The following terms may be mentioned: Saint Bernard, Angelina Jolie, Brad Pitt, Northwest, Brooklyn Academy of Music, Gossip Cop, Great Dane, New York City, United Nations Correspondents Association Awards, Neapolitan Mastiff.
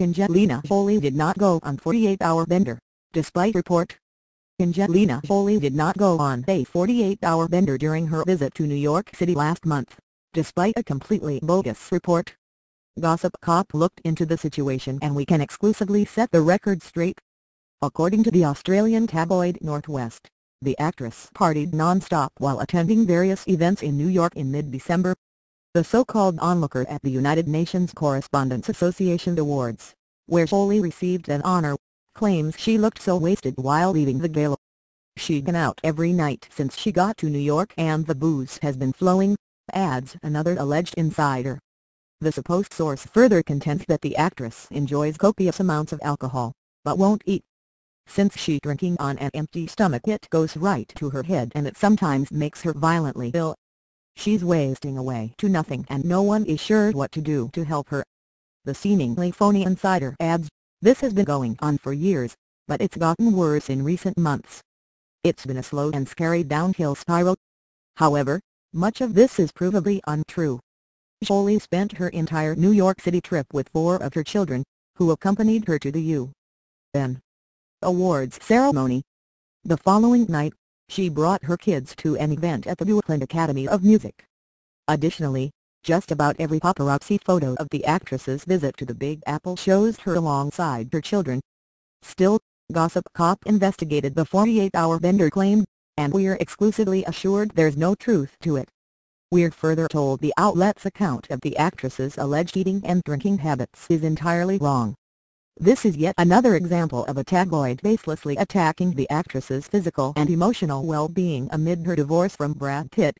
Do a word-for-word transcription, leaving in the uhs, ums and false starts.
Angelina Jolie did not go on forty-eight hour bender, despite report. Angelina Jolie did not go on a forty-eight hour bender during her visit to New York City last month, despite a completely bogus report. Gossip Cop looked into the situation, and we can exclusively set the record straight. According to the Australian tabloid Northwest, the actress partied non-stop while attending various events in New York in mid-December. The so-called onlooker at the United Nations Correspondents Association Awards, where Jolie received an honor, claims she looked so wasted while leaving the gala. "She'd been out every night since she got to New York and the booze has been flowing," adds another alleged insider. The supposed source further contends that the actress enjoys copious amounts of alcohol, but won't eat. "Since she's drinking on an empty stomach, it goes right to her head and it sometimes makes her violently ill. She's wasting away to nothing and no one is sure what to do to help her." The seemingly phony insider adds, "This has been going on for years, but it's gotten worse in recent months. It's been a slow and scary downhill spiral." However, much of this is provably untrue. Jolie spent her entire New York City trip with four of her children, who accompanied her to the U N Awards ceremony. The following night, she brought her kids to an event at the Brooklyn Academy of Music. Additionally, just about every paparazzi photo of the actress's visit to the Big Apple shows her alongside her children. Still, Gossip Cop investigated the forty-eight hour bender claim, and we're exclusively assured there's no truth to it. We're further told the outlet's account of the actress's alleged eating and drinking habits is entirely wrong. This is yet another example of a tabloid baselessly attacking the actress's physical and emotional well-being amid her divorce from Brad Pitt.